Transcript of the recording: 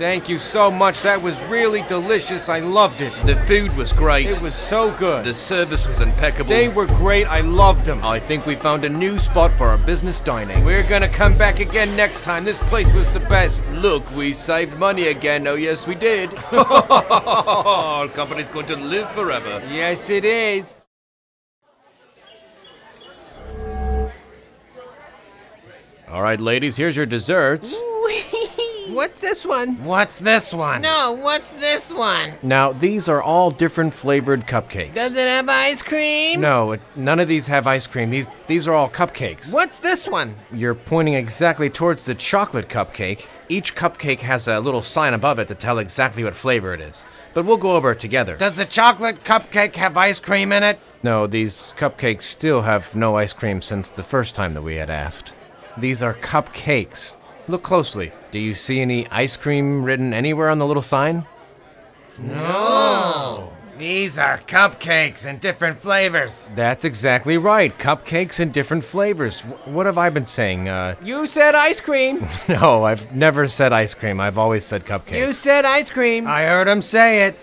Thank you so much. That was really delicious. I loved it. The food was great. It was so good. The service was impeccable. They were great. I loved them. I think we found a new spot for our business dining. We're gonna come back again next time. This place was the best. Look, we saved money again. Oh, yes, we did. Our company's going to live forever. Yes, it is. All right, ladies, here's your desserts. What's this one? What's this one? No, what's this one? Now, these are all different flavored cupcakes. Does it have ice cream? No, none of these have ice cream. These are all cupcakes. What's this one? You're pointing exactly towards the chocolate cupcake. Each cupcake has a little sign above it to tell exactly what flavor it is. But we'll go over it together. Does the chocolate cupcake have ice cream in it? No, these cupcakes still have no ice cream since the first time that we had asked. These are cupcakes. Look closely. Do you see any ice cream written anywhere on the little sign? No! These are cupcakes in different flavors. That's exactly right. Cupcakes in different flavors. What have I been saying? You said ice cream! No, I've never said ice cream. I've always said cupcakes. You said ice cream! I heard him say it.